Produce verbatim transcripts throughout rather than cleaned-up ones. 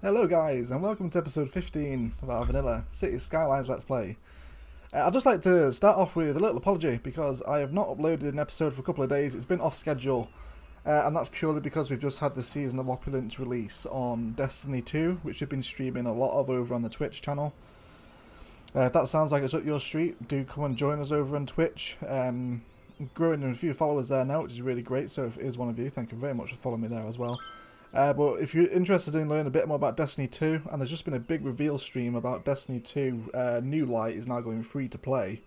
Hello guys, and welcome to episode fifteen of our vanilla Cities Skylines Let's Play. Uh, I'd just like to start off with a little apology because I have not uploaded an episode for a couple of days. It's been off schedule, uh, and that's purely because we've just had the Season of Opulence release on Destiny two, which we've been streaming a lot of over on the Twitch channel. Uh, if that sounds like it's up your street, do come and join us over on Twitch. Um, growing a few followers there now, which is really great, so if it is one of you, thank you very much for following me there as well. Uh, but if you're interested in learning a bit more about Destiny two, and there's just been a big reveal stream about Destiny two, uh, New Light is now going free to play.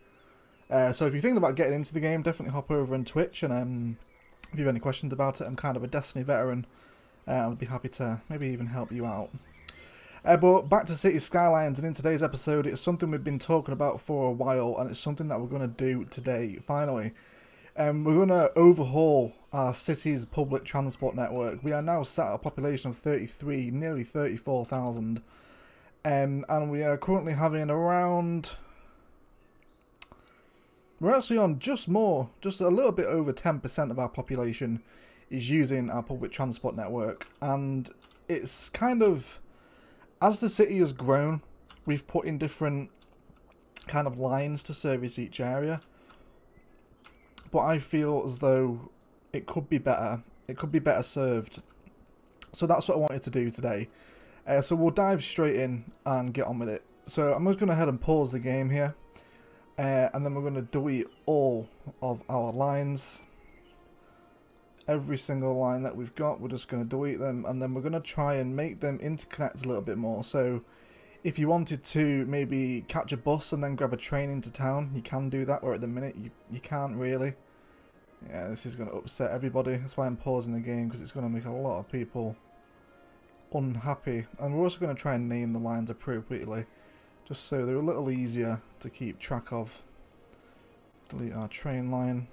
Uh, so if you're thinking about getting into the game, definitely hop over on Twitch, and um, if you have any questions about it, I'm kind of a Destiny veteran, uh, I'd be happy to maybe even help you out. Uh, but back to Cities Skylines, and in today's episode, it's something we've been talking about for a while, and it's something that we're going to do today, finally. Um, we're going to overhaul our city's public transport network. We are now sat at a population of thirty-three, nearly thirty-four thousand. Um, and we are currently having around... We're actually on just more, just a little bit over ten percent of our population is using our public transport network. And it's kind of... As the city has grown, we've put in different kind of lines to service each area. But I feel as though it could be better. It could be better served. So that's what I wanted to do today. Uh, so we'll dive straight in and get on with it. So I'm just going to head and pause the game here. Uh, and then we're going to delete all of our lines. Every single line that we've got, we're just going to delete them. And then we're going to try and make them interconnect a little bit more. So if you wanted to maybe catch a bus and then grab a train into town, you can do that, or at the minute you, you can't really. Yeah, this is going to upset everybody. That's why I'm pausing the game, because it's going to make a lot of people unhappy. And we're also going to try and name the lines appropriately, just so they're a little easier to keep track of. Delete our train line.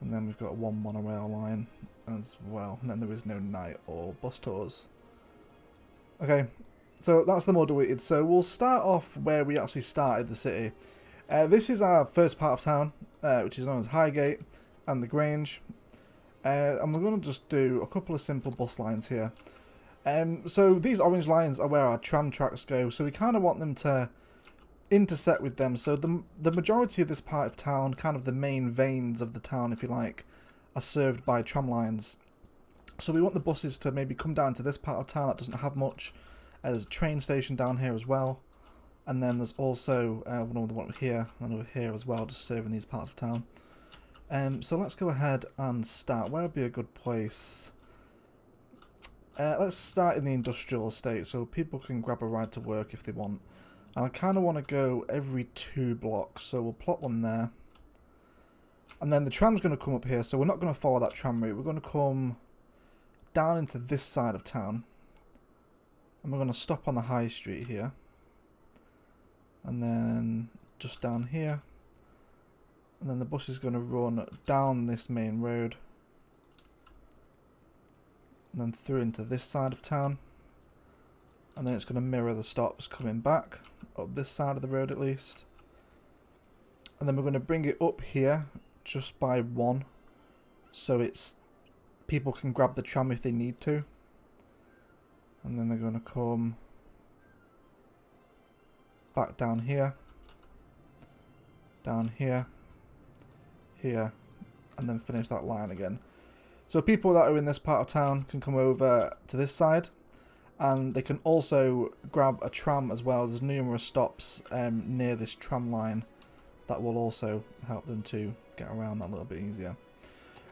And then we've got one monorail line as well. And then there is no night or bus tours. Okay. So that's the more deleted. So we'll start off where we actually started the city. Uh, this is our first part of town, uh, which is known as Highgate and the Grange. Uh, and we're going to just do a couple of simple bus lines here. Um, so these orange lines are where our tram tracks go. So we kind of want them to intersect with them. So the, the majority of this part of town, kind of the main veins of the town, if you like, are served by tram lines. So we want the buses to maybe come down to this part of town that doesn't have much. Uh, there's a train station down here as well, and then there's also uh, one over here and over here as well, just serving these parts of town. Um, so let's go ahead and start. Where would be a good place? Uh, let's start in the industrial estate, so people can grab a ride to work if they want. And I kind of want to go every two blocks, so we'll plot one there. And then the tram's going to come up here, so we're not going to follow that tram route. We're going to come down into this side of town. And we're going to stop on the high street here. And then just down here. And then the bus is going to run down this main road. And then through into this side of town. And then it's going to mirror the stops coming back. Up this side of the road at least. And then we're going to bring it up here just by one. So it's people can grab the tram if they need to. And then they're going to come back down here, down here, here, and then finish that line again. So people that are in this part of town can come over to this side, and they can also grab a tram as well. There's numerous stops um, near this tram line that will also help them to get around that a little bit easier.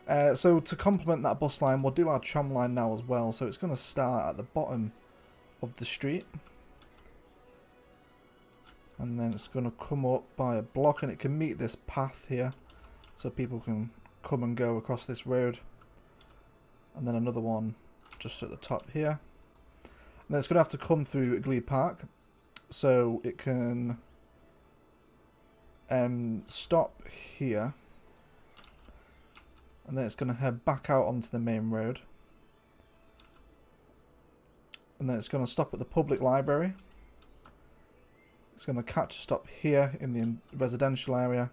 Uh, so to complement that bus line, we'll do our tram line now as well. So it's going to start at the bottom of the street. And then it's going to come up by a block, and it can meet this path here. So people can come and go across this road. And then another one just at the top here. And then it's going to have to come through Glee Park. So it can um, stop here. And then it's going to head back out onto the main road. And then it's going to stop at the public library. It's going to catch a stop here in the residential area.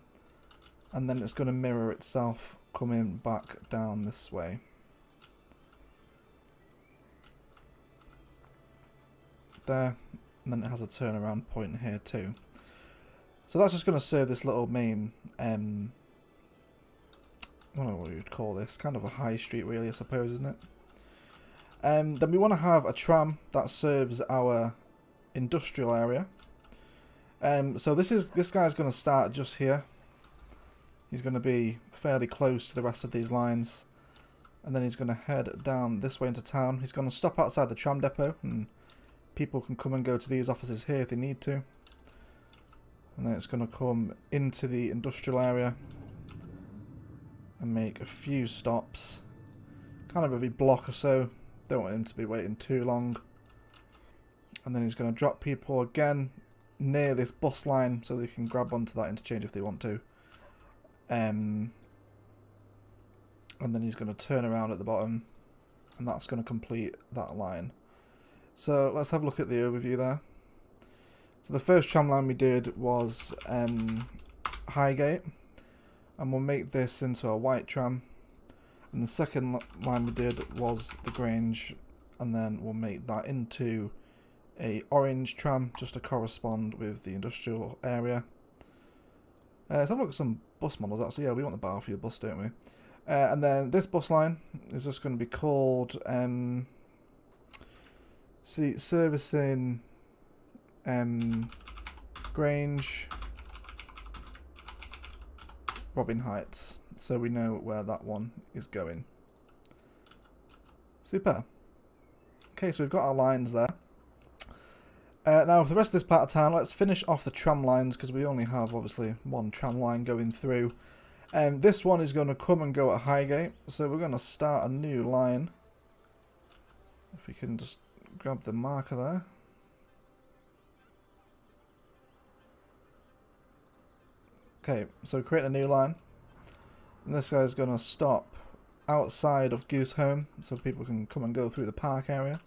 And then it's going to mirror itself coming back down this way. there, and then it has a turnaround point here too. So that's just going to serve this little main, um, I don't know what you'd call this, kind of a high street really, I suppose, isn't it? Um, then we want to have a tram that serves our industrial area. Um, so this is this guy's going to start just here. He's going to be fairly close to the rest of these lines. And then he's going to head down this way into town. He's going to stop outside the tram depot, and people can come and go to these offices here if they need to. And then it's going to come into the industrial area and make a few stops. Kind of every block or so. Don't want him to be waiting too long. And then he's going to drop people again near this bus line so they can grab onto that interchange if they want to. Um... And then he's going to turn around at the bottom, and that's going to complete that line. So let's have a look at the overview there. So the first tram line we did was um, Highgate, and we'll make this into a white tram. And the second line we did was the Grange, and then we'll make that into a orange tram just to correspond with the industrial area. Uh, let's have a look at some bus models actually. Yeah, we want the Battlefield bus, don't we? Uh, and then this bus line is just going to be called um, see, servicing um, Grange Robin Heights, so we know where that one is going. Super. Okay, so we've got our lines there. Uh, now for the rest of this part of town, let's finish off the tram lines, because we only have obviously one tram line going through. And this one is going to come and go at Highgate, so we're going to start a new line. If we can just grab the marker there. Okay, so create a new line. And this guy's going to stop outside of Goosehome, so people can come and go through the park area.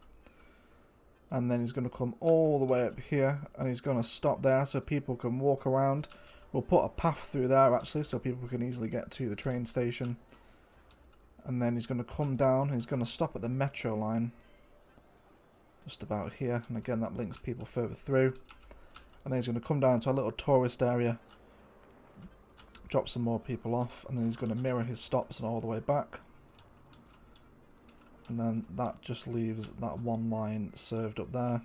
And then he's going to come all the way up here, and he's going to stop there so people can walk around. We'll put a path through there actually so people can easily get to the train station. And then he's going to come down, he's going to stop at the metro line. Just about here, and again that links people further through. And then he's going to come down to a little tourist area. Drop some more people off, and then he's going to mirror his stops and all the way back. And then that just leaves that one line served up there.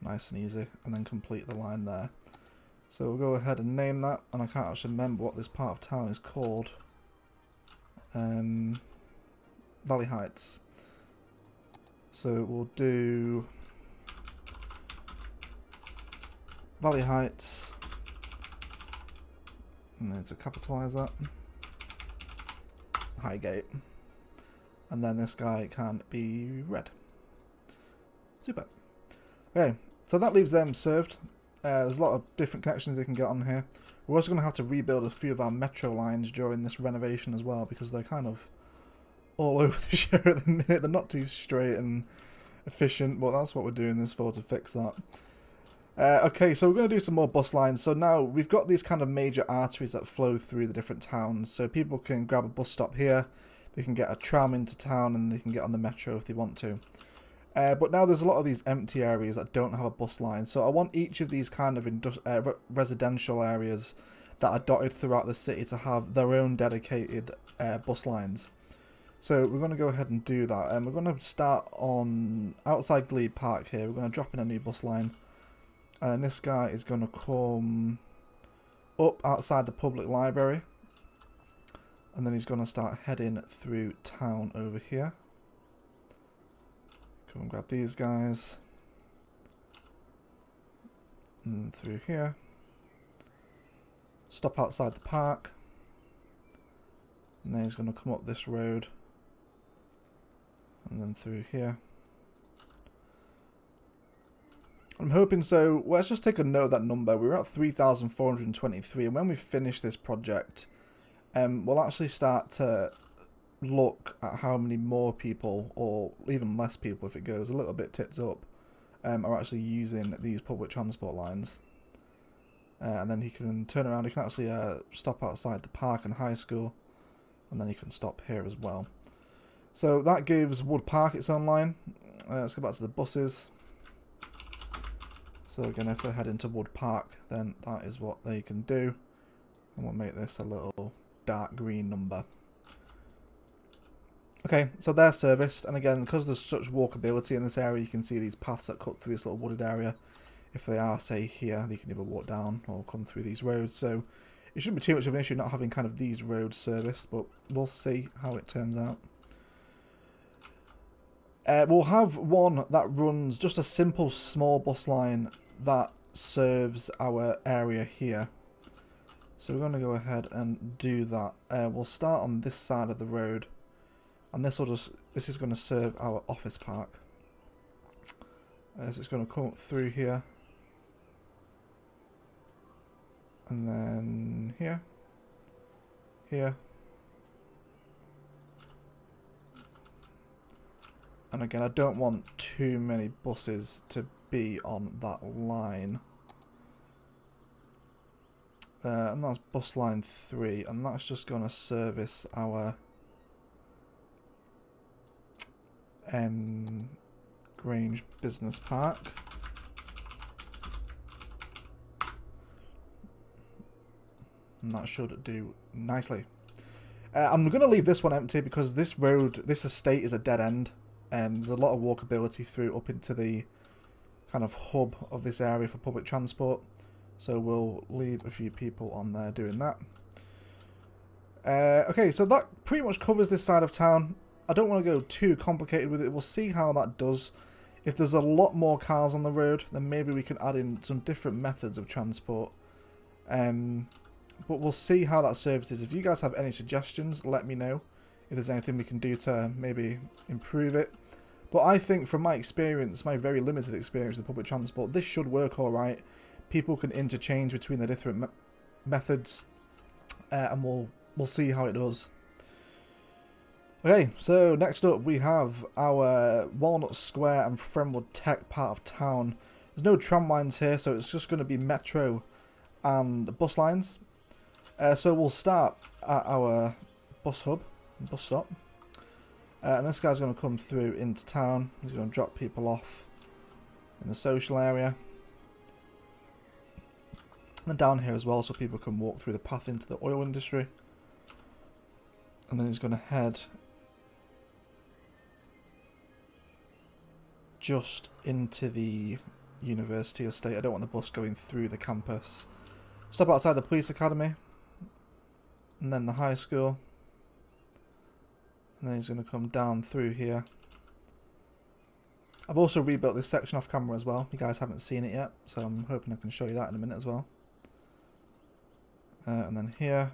Nice and easy, and then complete the line there. So we'll go ahead and name that, and I can't actually remember what this part of town is called. Um, Valley Heights. So we'll do Valley Heights. And then to capitalise that, Highgate. And then this guy can be red. Super. Okay, so that leaves them served. Uh, there's a lot of different connections they can get on here. We're also going to have to rebuild a few of our metro lines during this renovation as well, because they're kind of all over the show at the minute. They're not too straight and efficient, but that's what we're doing this for, to fix that. Uh, okay, so we're going to do some more bus lines. So now we've got these kind of major arteries that flow through the different towns. So people can grab a bus stop here, they can get a tram into town, and they can get on the metro if they want to. Uh, but now there's a lot of these empty areas that don't have a bus line, so I want each of these kind of uh, re residential areas that are dotted throughout the city to have their own dedicated uh, bus lines. So we're going to go ahead and do that, and um, we're going to start on outside Glebe Park here. We're going to drop in a new bus line, and then this guy is going to come up outside the public library, and then he's going to start heading through town over here. Come and grab these guys, and through here, stop outside the park, and then he's going to come up this road, and then through here. I'm hoping so. Well, let's just take a note of that number. We're at three thousand four hundred twenty-three, and when we finish this project, um, we'll actually start to look at how many more people, or even less people if it goes a little bit tits up, um, are actually using these public transport lines. Uh, and then he can turn around, he can actually uh, stop outside the park and high school, and then he can stop here as well. So that gives Wood Park its own line. Uh, let's go back to the buses. So again, if they head into Wood Park, then that is what they can do. And we'll make this a little dark green number. Okay, so they're serviced, and again, because there's such walkability in this area, you can see these paths that cut through this little wooded area. If they are, say, here, they can either walk down or come through these roads, so it shouldn't be too much of an issue not having kind of these roads serviced, but we'll see how it turns out. Uh, we'll have one that runs just a simple small bus line that serves our area here. So we're going to go ahead and do that. Uh, we'll start on this side of the road. And this will just, this is going to serve our office park. Uh, so it's going to come through here. And then here. Here. And again, I don't want too many buses to be on that line. Uh, and that's bus line three. And that's just going to service our... Um, Grange Business Park. And that should do nicely. Uh, I'm going to leave this one empty because this road, this estate is a dead end. Um, there's a lot of walkability through up into the kind of hub of this area for public transport. So we'll leave a few people on there doing that. Uh, okay, so that pretty much covers this side of town. I don't want to go too complicated with it. We'll see how that does. If there's a lot more cars on the road, then maybe we can add in some different methods of transport. Um, but we'll see how that services. If you guys have any suggestions, let me know if there's anything we can do to maybe improve it. But I think from my experience, my very limited experience with public transport, this should work all right. People can interchange between the different me methods uh, and we'll, we'll see how it does. Okay, so next up we have our Walnut Square and Fernwood Tech part of town. There's no tram lines here, so it's just going to be metro and bus lines. Uh, so we'll start at our bus hub, bus stop. Uh, and this guy's going to come through into town. He's going to drop people off in the social area. And down here as well, so people can walk through the path into the oil industry. And then he's going to head... just into the university estate. I don't want the bus going through the campus. Stop outside the police academy. And then the high school. And then he's going to come down through here. I've also rebuilt this section off camera as well. You guys haven't seen it yet. So I'm hoping I can show you that in a minute as well. Uh, and then here.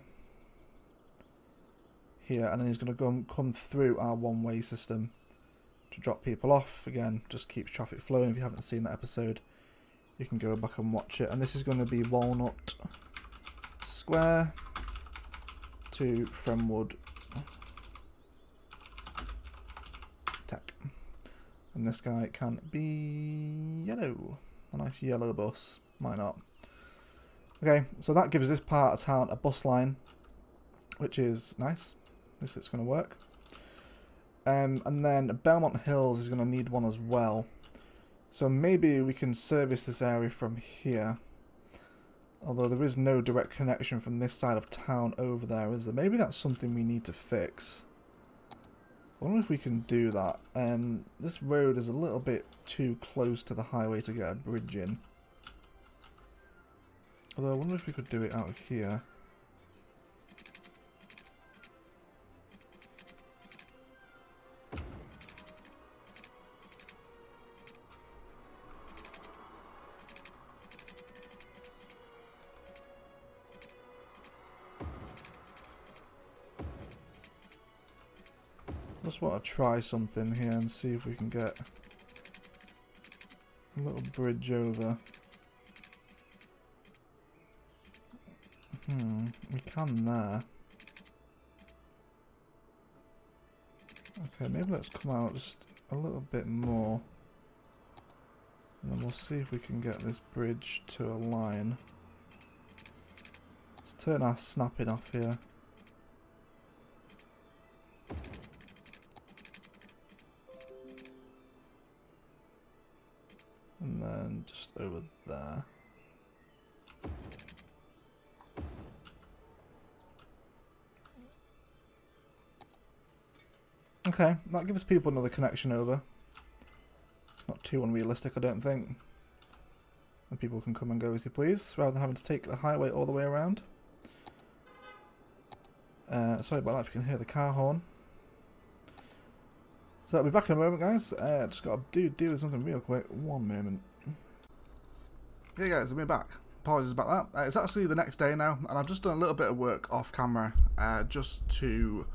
Here. And then he's going to come, come through our one-way system. To drop people off again, just keeps traffic flowing. If you haven't seen that episode, you can go back and watch it. And this is going to be Walnut Square to Fernwood Tech, and this guy can be yellow, a nice yellow bus. Why not? Okay, so that gives this part of town a bus line, which is nice. This is going to work. Um, and then Belmont Hills is going to need one as well. So maybe we can service this area from here. Although there is no direct connection from this side of town over there, is there? Maybe that's something we need to fix. I wonder if we can do that. Um, this road is a little bit too close to the highway to get a bridge in. Although I wonder if we could do it out here. Just want to try something here and see if we can get a little bridge over. Hmm, we can there. Okay, maybe let's come out just a little bit more. And then we'll see if we can get this bridge to align. Let's turn our snapping off here. and then just over there. Okay, that gives people another connection over. It's not too unrealistic, I don't think. And people can come and go as they please, rather than having to take the highway all the way around. Uh, sorry about that if you can hear the car horn. So I'll be back in a moment, guys. Uh, just got to do, deal with something real quick. One moment. Okay, guys, we're back. Apologies about that. Uh, it's actually the next day now, and I've just done a little bit of work off camera uh, just to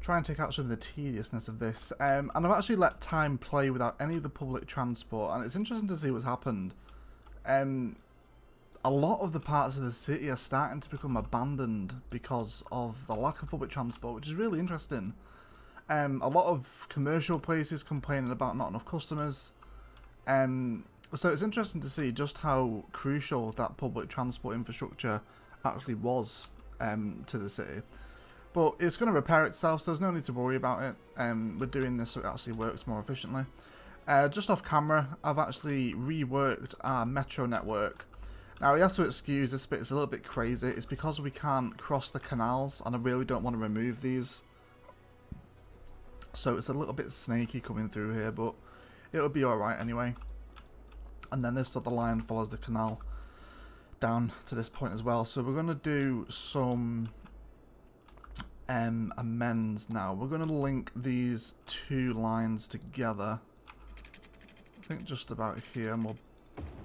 try and take out some of the tediousness of this. Um, and I've actually let time play without any of the public transport, and it's interesting to see what's happened. Um, a lot of the parts of the city are starting to become abandoned because of the lack of public transport, which is really interesting. Um, a lot of commercial places complaining about not enough customers. Um, so it's interesting to see just how crucial that public transport infrastructure actually was um, to the city. But it's going to repair itself, so there's no need to worry about it. Um, we're doing this so it actually works more efficiently. Uh, just off camera, I've actually reworked our metro network. Now, we have to excuse this bit, it's a little bit crazy. It's because we can't cross the canals, and I really don't want to remove these. So it's a little bit snaky coming through here, but it'll be alright anyway. And then this other line follows the canal down to this point as well. So we're going to do some um, amends now. We're going to link these two lines together. I think just about here, and we'll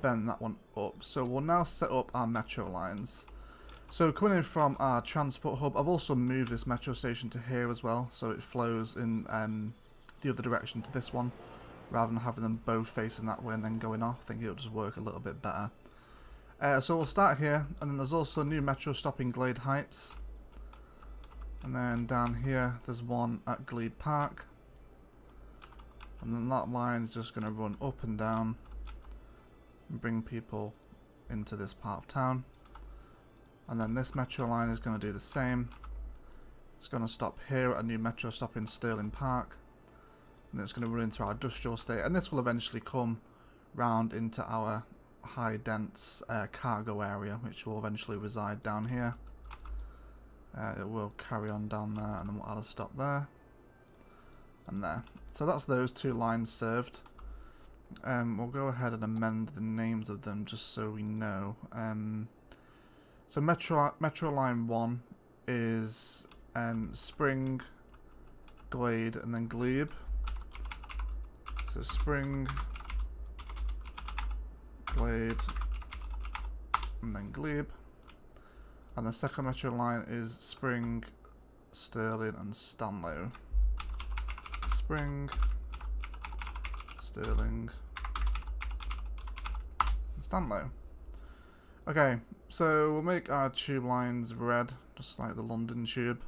bend that one up. So we'll now set up our metro lines. So coming in from our transport hub, I've also moved this metro station to here as well, so it flows in um, the other direction to this one, rather than having them both facing that way and then going off. I think it'll just work a little bit better. Uh, so we'll start here, and then there's also a new metro stop in Glade Heights. And then down here, there's one at Glebe Park. And then that line is just going to run up and down and bring people into this part of town. And then this metro line is going to do the same. It's going to stop here at a new metro stop in Sterling Park. And it's going to run into our industrial estate. And this will eventually come round into our high dense uh, cargo area, which will eventually reside down here. Uh, it will carry on down there, and then we'll add a stop there. And there. So that's those two lines served. Um, we'll go ahead and amend the names of them just so we know. Um, so Metro, Metro Line one is um, Spring, Glade, and then Glebe. So Spring, Glade, and then Glebe. And the second Metro Line is Spring, Sterling, and Stanlow. Spring, Sterling, and Stanlow. Okay, so we'll make our tube lines red, just like the London tube.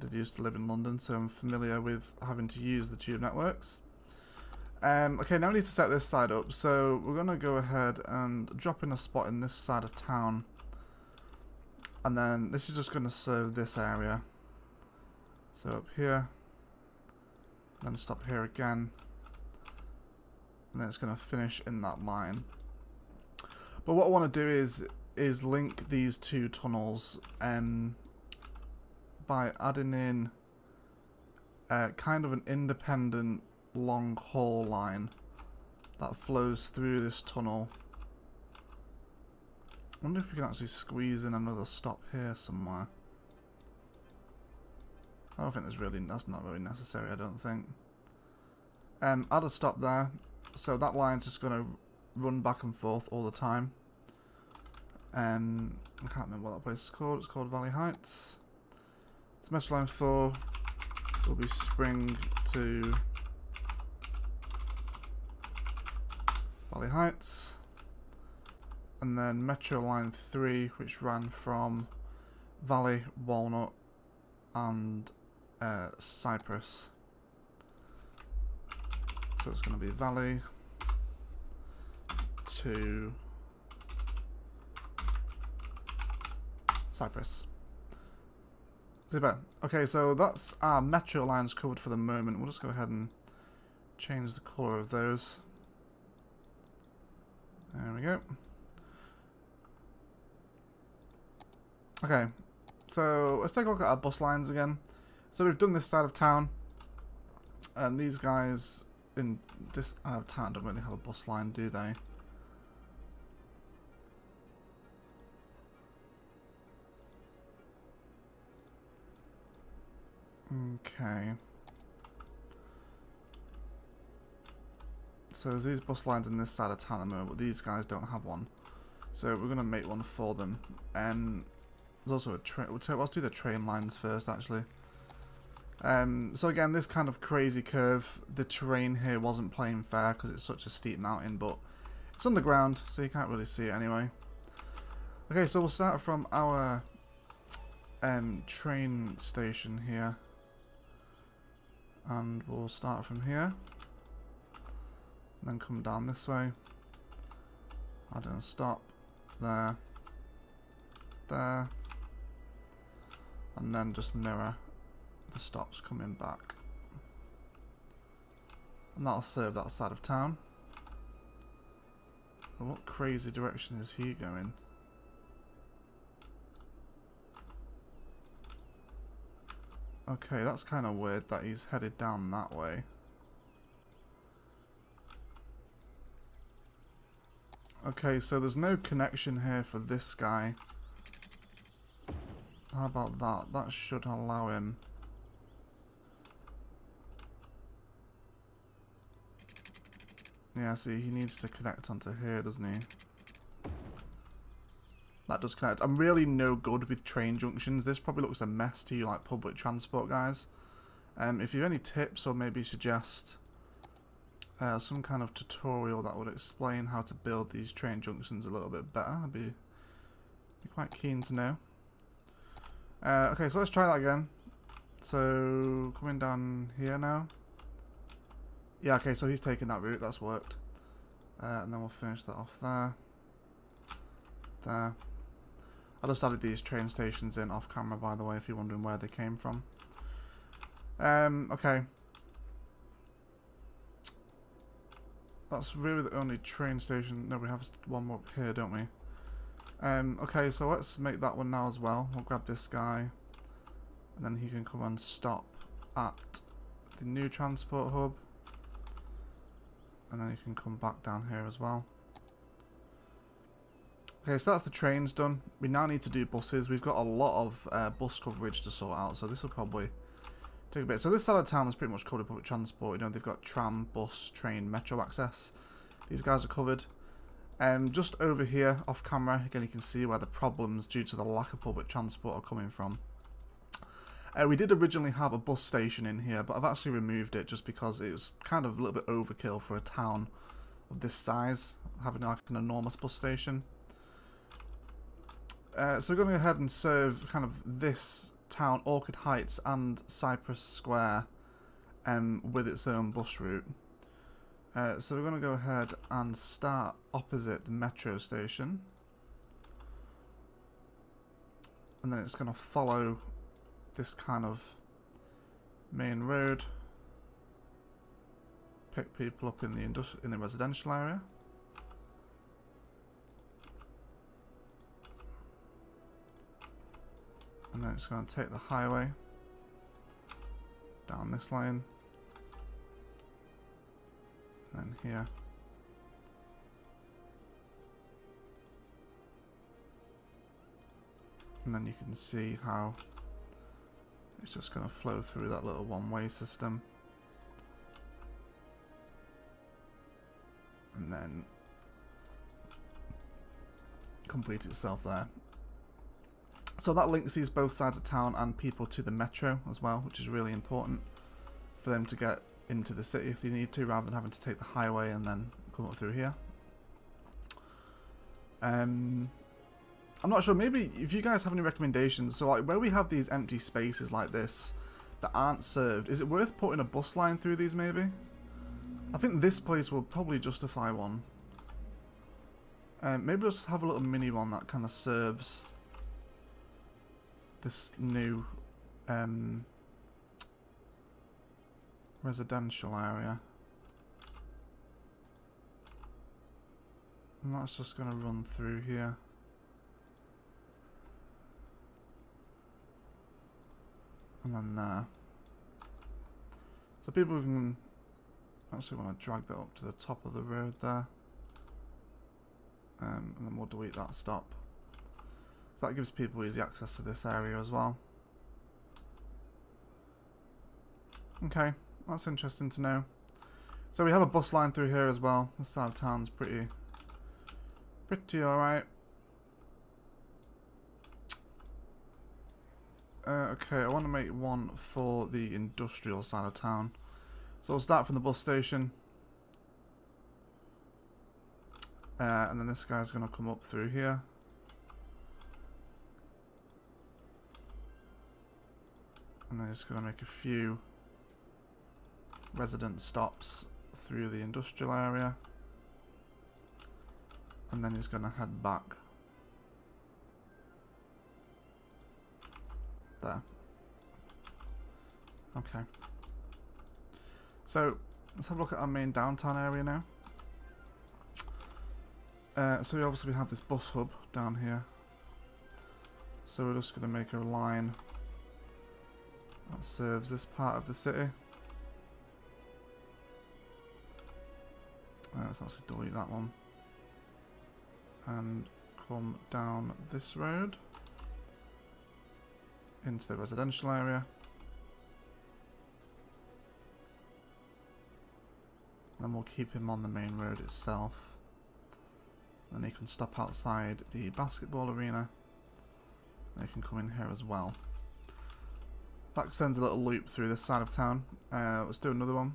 I did used to live in London, so I'm familiar with having to use the tube networks. Um, okay, now we need to set this side up, so we're going to go ahead and drop in a spot in this side of town. And then this is just going to serve this area. So up here. Then stop here again, and then it's going to finish in that line. But what I want to do is is link these two tunnels um, by adding in uh, kind of an independent long haul line that flows through this tunnel. I wonder if we can actually squeeze in another stop here somewhere. I don't think there's really, that's not really necessary, I don't think. Um, add a stop there. So that line's just going to run back and forth all the time. Um, I can't remember what that place is called. It's called Valley Heights. So metro line four will be Spring to Valley Heights. And then metro line three, which ran from Valley, Walnut, and Uh, Cypress. So it's going to be Valley to Cypress. Super. Okay, so that's our metro lines covered for the moment. We'll just go ahead and change the colour of those. There we go. Okay, so let's take a look at our bus lines again. So we've done this side of town, and these guys in this side of town don't really have a bus line, do they? Okay. So there's these bus lines in this side of town at the moment, but these guys don't have one. So we're gonna make one for them. And there's also a train. We'll let's do the train lines first, actually. Um, so again, this kind of crazy curve. The terrain here wasn't playing fair because it's such a steep mountain, but it's underground, so you can't really see it anyway. Okay, so we'll start from our um, train station here. And we'll start from here, and then come down this way. I'm gonna stop there, there, and then just mirror the stops coming back, and that'll serve that side of town. Well, what crazy direction is he going? Okay, that's kind of weird that he's headed down that way. Okay, so there's no connection here for this guy. How about that? That should allow him. Yeah, see, he needs to connect onto here, doesn't he? That does connect. I'm really no good with train junctions. This probably looks a mess to you, like public transport guys. Um, if you have any tips or maybe suggest uh, some kind of tutorial that would explain how to build these train junctions a little bit better, I'd be, be quite keen to know. Uh, okay, so let's try that again. So coming down here now. Yeah, okay, so he's taking that route. That's worked. Uh, and then we'll finish that off there. There. I just added these train stations in off camera, by the way, if you're wondering where they came from. Um, okay. That's really the only train station. No, we have one more up here, don't we? Um, okay, so let's make that one now as well. We'll grab this guy. And then he can come and stop at the new transport hub. And then you can come back down here as well. Okay, so that's the trains done. We now need to do buses. We've got a lot of uh, bus coverage to sort out, so this will probably take a bit. So this side of town is pretty much covered with public transport. You know, they've got tram, bus, train, metro access. These guys are covered. Um, just over here, off camera, again you can see where the problems due to the lack of public transport are coming from. Uh, we did originally have a bus station in here, but I've actually removed it just because it was kind of a little bit overkill for a town of this size, having like an enormous bus station. Uh, so we're going to go ahead and serve kind of this town, Orchid Heights and Cypress Square, um, with its own bus route. Uh, so we're going to go ahead and start opposite the metro station. And then it's going to follow this kind of main road, pick people up in the industri- in the residential area. And then it's going to take the highway down this lane. And then here. And then you can see how it's just going to flow through that little one-way system. And then complete itself there. So that links these both sides of town and people to the metro as well, which is really important for them to get into the city if they need to, rather than having to take the highway and then come up through here. Um... I'm not sure, maybe if you guys have any recommendations, so like where we have these empty spaces like this that aren't served, is it worth putting a bus line through these maybe? I think this place will probably justify one. Um, maybe just have a little mini one that kind of serves this new um, residential area. And that's just going to run through here. And then there. So people can actually want to drag that up to the top of the road there. Um, and then we'll delete that stop. So that gives people easy access to this area as well. Okay, that's interesting to know. So we have a bus line through here as well. This side of town's pretty, pretty alright. Uh, okay, I want to make one for the industrial side of town. So we'll start from the bus station. Uh, and then this guy's going to come up through here. And then just going to make a few resident stops through the industrial area, and then he's going to head back there. Okay, so let's have a look at our main downtown area now. Uh, so we obviously have this bus hub down here, so we're just going to make a line that serves this part of the city. Uh, let's actually delete that one and come down this road into the residential area, then we'll keep him on the main road itself. Then he can stop outside the basketball arena, and he can come in here as well. That sends a little loop through this side of town. Uh, let's do another one.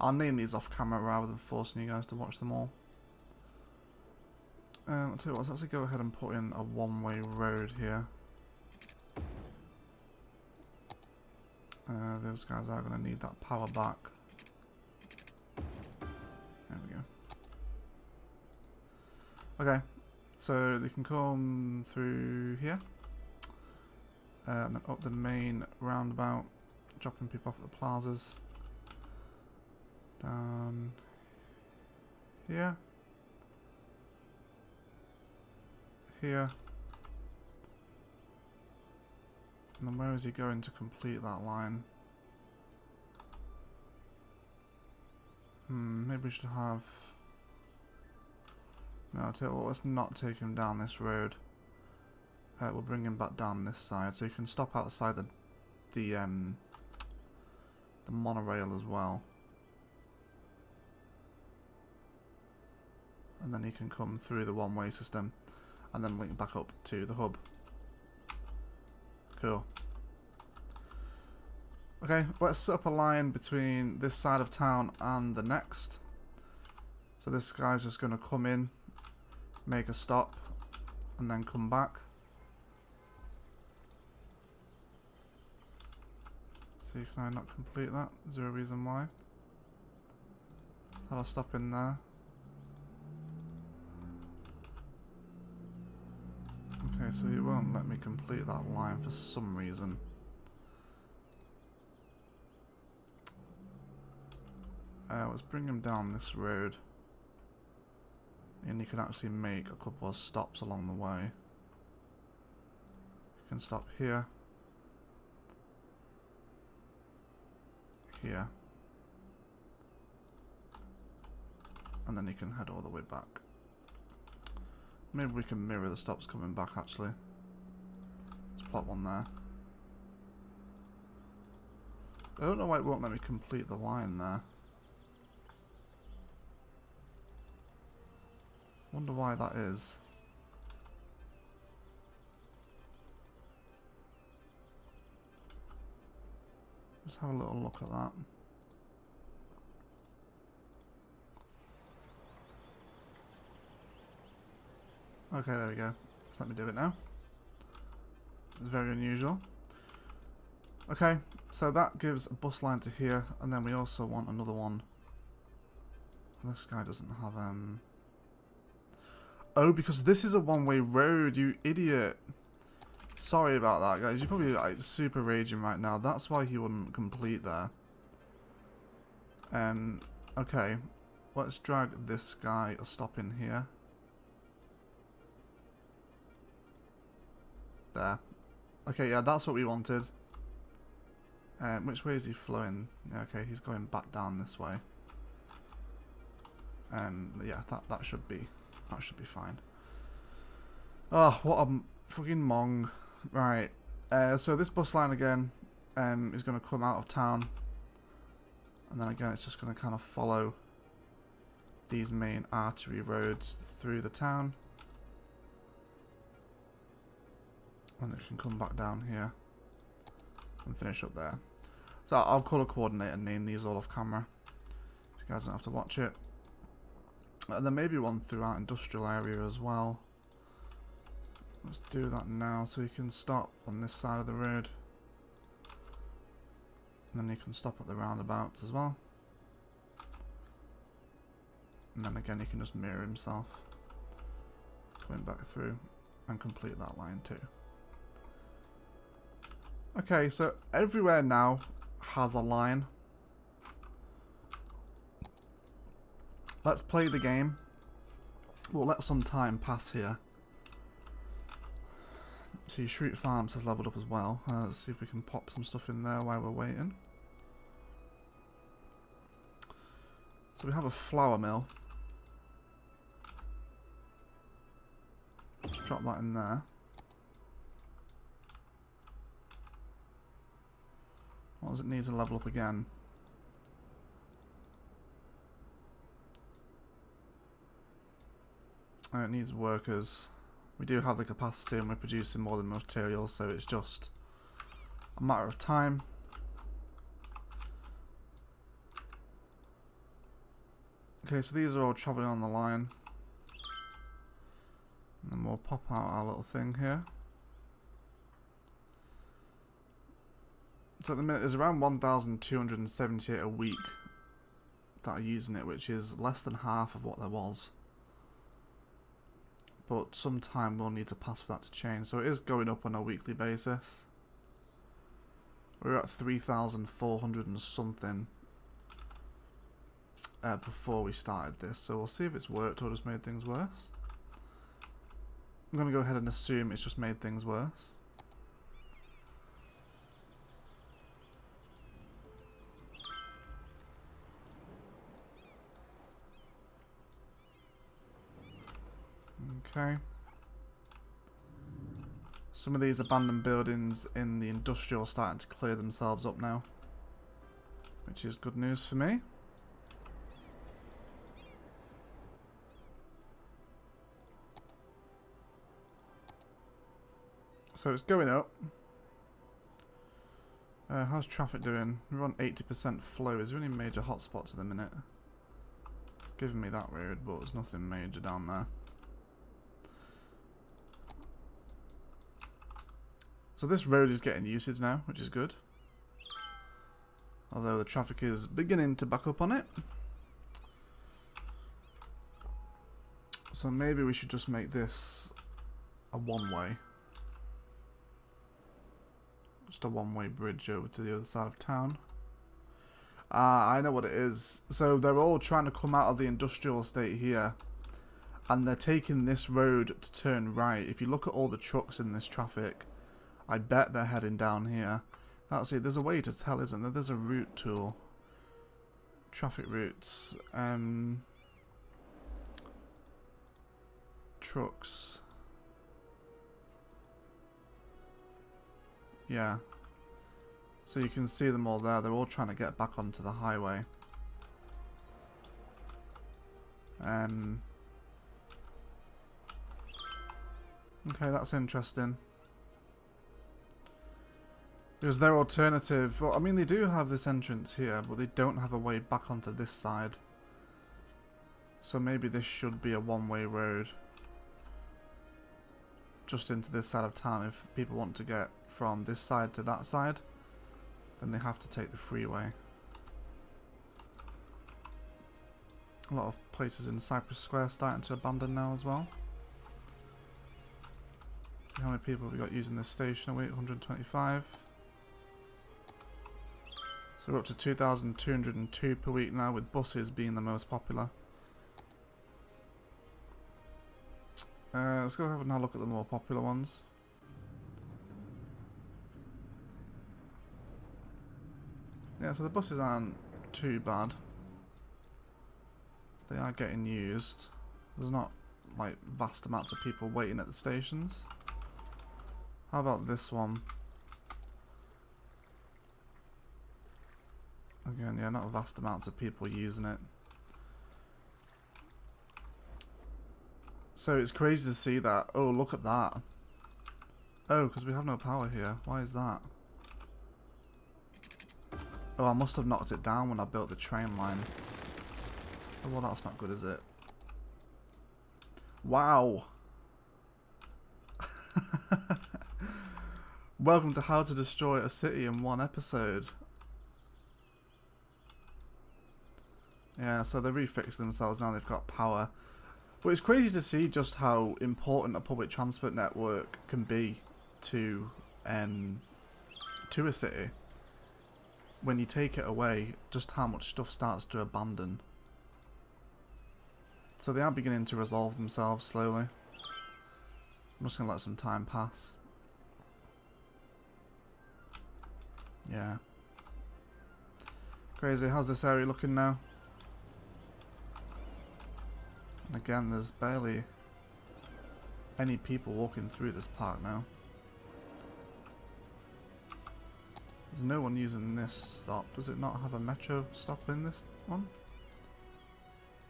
I'll name these off camera rather than forcing you guys to watch them all. Um, I'll tell you what, let's actually go ahead and put in a one-way road here. Uh, those guys are going to need that power back. There we go. Okay, so they can come through here. Uh, and then up the main roundabout, dropping people off at the plazas. Down here, here, and then where is he going to complete that line? Hmm, maybe we should have... No, I'll tell you what, let's not take him down this road. Uh, we'll bring him back down this side, so he can stop outside the, the, um, the monorail as well. And then he can come through the one-way system and then link back up to the hub. Cool. Okay, let's set up a line between this side of town and the next. So this guy's just going to come in, make a stop, and then come back. See, can I not complete that? Is there a reason why? So I'll stop in there. Okay, so he won't let me complete that line for some reason. Uh, let's bring him down this road. And he can actually make a couple of stops along the way. He can stop here. Here. And then he can head all the way back. Maybe we can mirror the stops coming back, actually. Let's plot one there. I don't know why it won't let me complete the line there. Wonder why that is. Just have a little look at that. Okay, there we go. Just let me do it now. It's very unusual. Okay, so that gives a bus line to here, and then we also want another one. This guy doesn't have... um. Oh, because this is a one-way road, you idiot. Sorry about that, guys. You're probably like, super raging right now. That's why he wouldn't complete there. Um, okay, let's drag this guy a stop in here. There. Okay, yeah, that's what we wanted. Um, which way is he flowing? Yeah, okay, he's going back down this way. Um, yeah, that that should be that should be fine. Oh, what a fucking mong! Right, uh, so this bus line again um, is going to come out of town, and then again it's just going to kind of follow these main artery roads through the town, and it can come back down here and finish up there. So I'll colour coordinate and name these all off camera, so you guys don't have to watch it. And there may be one throughout industrial area as well. Let's do that now so you can stop on this side of the road. And then you can stop at the roundabouts as well. And then again, he can just mirror himself. Going back through and complete that line too. Okay, so everywhere now has a line. Let's play the game. We'll let some time pass here. See, Fruit Farms has leveled up as well. Uh, let's see if we can pop some stuff in there while we're waiting. So we have a flour mill. Let's drop that in there. What does it need to level up again? Oh, it needs workers. We do have the capacity and we're producing more than material, so it's just a matter of time. Okay, so these are all travelling on the line. And then we'll pop out our little thing here. So at the minute there's around one thousand two hundred seventy-eight a week that are using it, which is less than half of what there was. But some time we'll need to pass for that to change. So it is going up on a weekly basis. We're at three thousand four hundred and something uh, before we started this. So we'll see if it's worked or just made things worse. I'm going to go ahead and assume it's just made things worse. Okay. Some of these abandoned buildings in the industrial are starting to clear themselves up now, which is good news for me. So it's going up. Uh, how's traffic doing? We're on eighty percent flow. Is there any major hotspots at the minute? It's giving me that weird, but there's nothing major down there. So this road is getting usage now, which is good. Although the traffic is beginning to back up on it. So maybe we should just make this a one-way. Just a one-way bridge over to the other side of town. Ah, uh, I know what it is. So they're all trying to come out of the industrial estate here. And they're taking this road to turn right. If you look at all the trucks in this traffic, I bet they're heading down here. Actually, there's a way to tell, isn't there? There's a route tool. Traffic routes. Um, trucks. Yeah. So you can see them all there. They're all trying to get back onto the highway. Um, okay, that's interesting. Because their alternative, well, I mean, they do have this entrance here, but they don't have a way back onto this side. So maybe this should be a one-way road. Just into this side of town. If people want to get from this side to that side, then they have to take the freeway. A lot of places in Cypress Square starting to abandon now as well. See how many people have we got using this station? Wait, one hundred twenty-five. So we're up to two thousand two hundred two per week now, with buses being the most popular. Uh, let's go have another look at the more popular ones. Yeah, so the buses aren't too bad. They are getting used. There's not like vast amounts of people waiting at the stations. How about this one? Again, yeah, not vast amounts of people using it. So it's crazy to see that. Oh, look at that. Oh, because we have no power here. Why is that? Oh, I must have knocked it down when I built the train line. Oh, well, that's not good, is it? Wow. Welcome to How to Destroy a City in One Episode. Yeah, so they refixed themselves now, they've got power. But it's crazy to see just how important a public transport network can be to um, to a city. When you take it away, just how much stuff starts to abandon. So they are beginning to resolve themselves slowly. I'm just going to let some time pass. Yeah. Crazy. How's this area looking now? And again, there's barely any people walking through this park now. There's no one using this stop. Does it not have a metro stop in this one?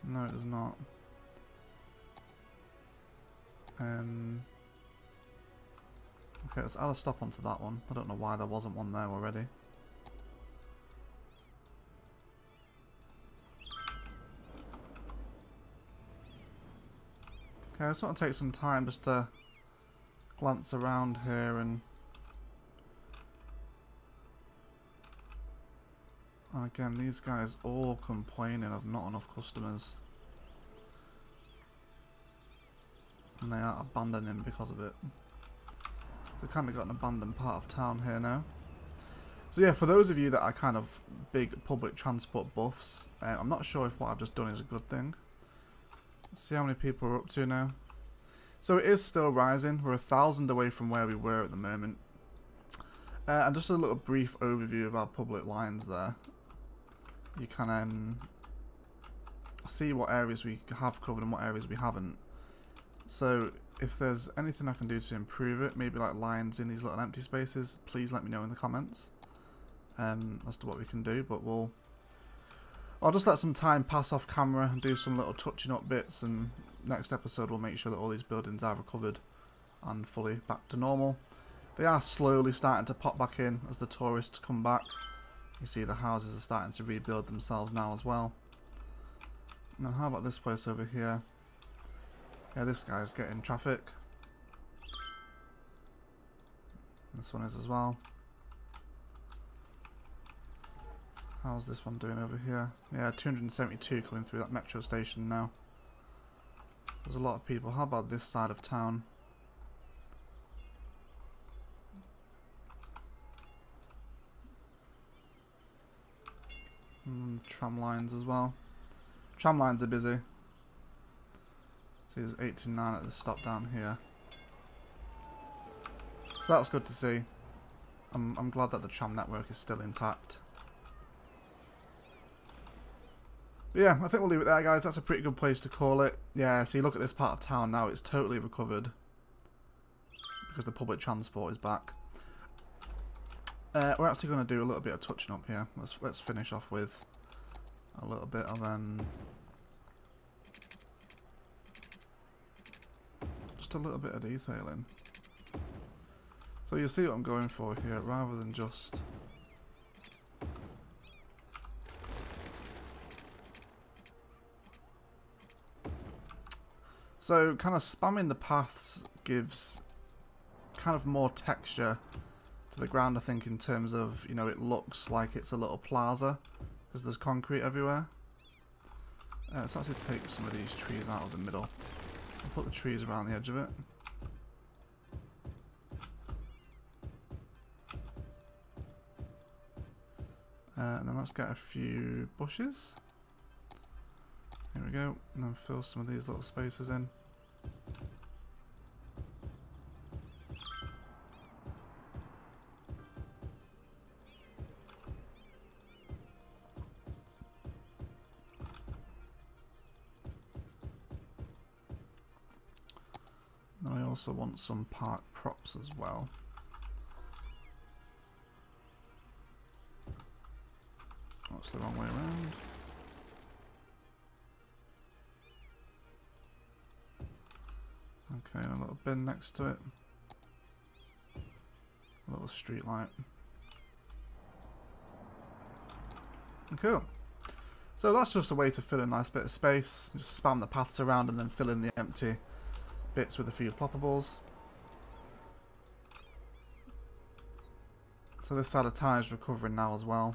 No, it does not. Um, okay, let's add a stop onto that one. I don't know why there wasn't one there already. Okay, I just want to take some time just to glance around here and... And again, these guys all complaining of not enough customers. And they are abandoning because of it. So we've kind of got an abandoned part of town here now. So yeah, for those of you that are kind of big public transport buffs, uh, I'm not sure if what I've just done is a good thing. Let's see how many people we're up to now. So it is still rising. We're a thousand away from where we were at the moment. Uh, and just a little brief overview of our public lines there. You can um, see what areas we have covered and what areas we haven't. So if there's anything I can do to improve it, maybe like lines in these little empty spaces, please let me know in the comments um, as to what we can do. But we'll, I'll just let some time pass off camera and do some little touching up bits, and next episode we'll make sure that all these buildings are recovered and fully back to normal. They are slowly starting to pop back in as the tourists come back. You see the houses are starting to rebuild themselves now as well. Now how about this place over here? Yeah, this guy's getting traffic. This one is as well. How's this one doing over here? Yeah, two hundred seventy-two coming through that metro station now. There's a lot of people. How about this side of town? Mm, tram lines as well. Tram lines are busy. See, there's eighty-nine at the stop down here. So that's good to see. I'm, I'm glad that the tram network is still intact. But yeah, I think we'll leave it there, guys. That's a pretty good place to call it. Yeah, see, look at this part of town now. It's totally recovered because the public transport is back. Uh, we're actually going to do a little bit of touching up here. Let's let's finish off with a little bit of um, just a little bit of detailing. So you see what I'm going for here, rather than just so kind of spamming the paths gives kind of more texture to the ground, I think, in terms of, you know, it looks like it's a little plaza because there's concrete everywhere. Uh, let's actually take some of these trees out of the middle and put the trees around the edge of it. Uh, and then let's get a few bushes. Here we go. And then fill some of these little spaces in. also want some park props as well. That's the wrong way around. Okay, and a little bin next to it. A little street light. Cool. So that's just a way to fill in a nice bit of space. Just spam the paths around and then fill in the empty bits with a few ploppables. So this side of town is recovering now as well.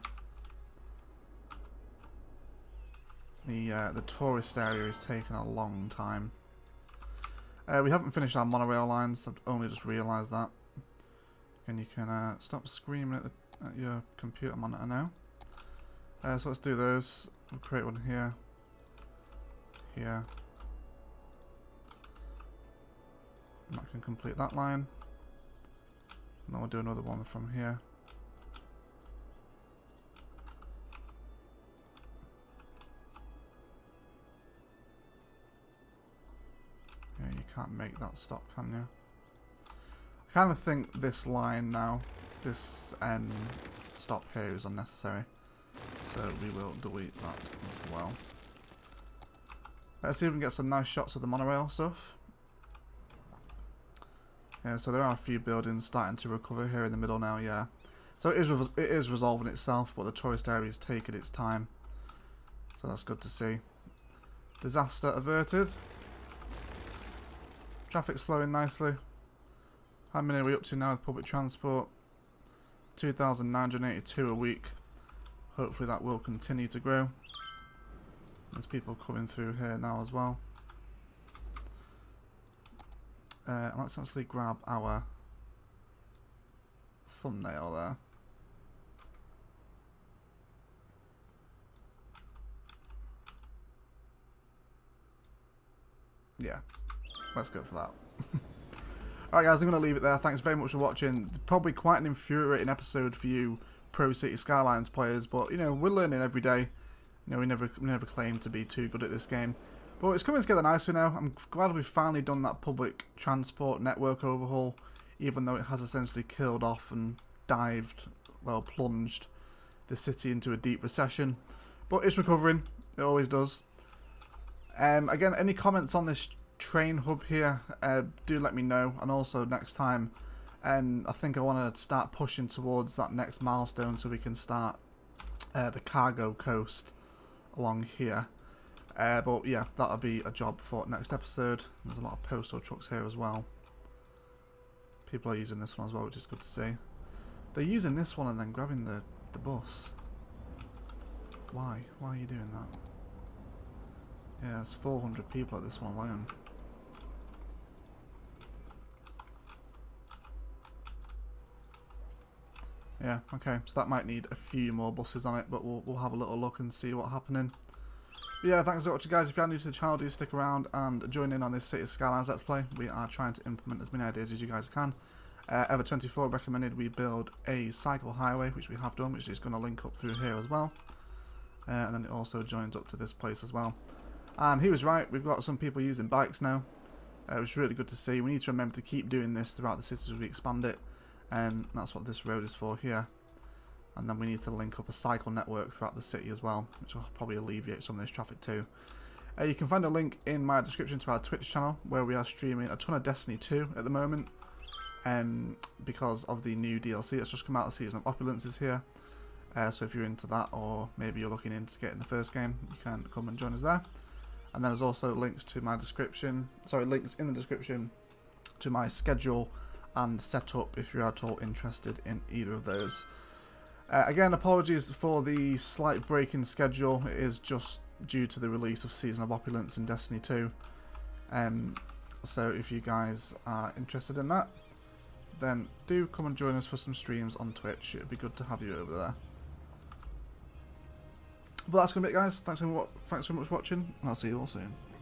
The uh, the tourist area is taking a long time. Uh, we haven't finished our monorail lines. I've only just realised that. And you can uh, stop screaming at, the, at your computer monitor now. Uh, so let's do those. We'll create one here. Here. And that can complete that line. And then we'll do another one from here. Yeah, you can't make that stop, can you? I kind of think this line now, this um, stop here is unnecessary. So we will delete that as well. Let's see if we can get some nice shots of the monorail stuff. Yeah, so there are a few buildings starting to recover here in the middle now, yeah. So it is, it is resolving itself, but the tourist area is taking its time. So that's good to see. Disaster averted. Traffic's flowing nicely. How many are we up to now with public transport? two thousand nine hundred eighty-two a week. Hopefully that will continue to grow. There's people coming through here now as well. Uh, let's actually grab our thumbnail there. Yeah, let's go for that. Alright guys, I'm going to leave it there. Thanks very much for watching. Probably quite an infuriating episode for you Pro City Skylines players, but you know, we're learning every day. You know, we never we never claimed to be too good at this game, but it's coming together nicely now. I'm glad we've finally done that public transport network overhaul, even though it has essentially killed off and dived, well, plunged the city into a deep recession. But it's recovering, it always does. Um, again, any comments on this train hub here, uh, do let me know, and also next time. And I think I want to start pushing towards that next milestone so we can start uh, the cargo coast along here. Uh, but yeah, that'll be a job for next episode. There's a lot of postal trucks here as well. People are using this one as well, which is good to see. They're using this one and then grabbing the, the bus. Why? Why are you doing that? Yeah, there's four hundred people at this one alone. Yeah, okay, so that might need a few more buses on it, but we'll, we'll have a little look and see what's happening. But yeah, thanks for watching, guys. If you are new to the channel, do stick around and join in on this Cities Skylines Let's Play. We are trying to implement as many ideas as you guys can. Uh, Ever twenty-four recommended we build a cycle highway, which we have done, which is going to link up through here as well. Uh, and then it also joins up to this place as well. And he was right, we've got some people using bikes now, uh, which is really good to see. We need to remember to keep doing this throughout the cities as we expand it. Um, that's what this road is for here, and then we need to link up a cycle network throughout the city as well, which will probably alleviate some of this traffic too. Uh, you can find a link in my description to our Twitch channel, where we are streaming a ton of Destiny two at the moment, um, because of the new D L C that's just come out. The Season of Opulence is here, uh, so if you're into that, or maybe you're looking into getting the first game, you can come and join us there. And then there's also links to my description, sorry, links in the description to my schedule and set up if you're at all interested in either of those. Uh, again, apologies for the slight break in schedule. It is just due to the release of Season of Opulence and Destiny two. Um, so if you guys are interested in that, then do come and join us for some streams on Twitch. It'd be good to have you over there. But that's going to be it, guys. Thanks very much for watching, and I'll see you all soon.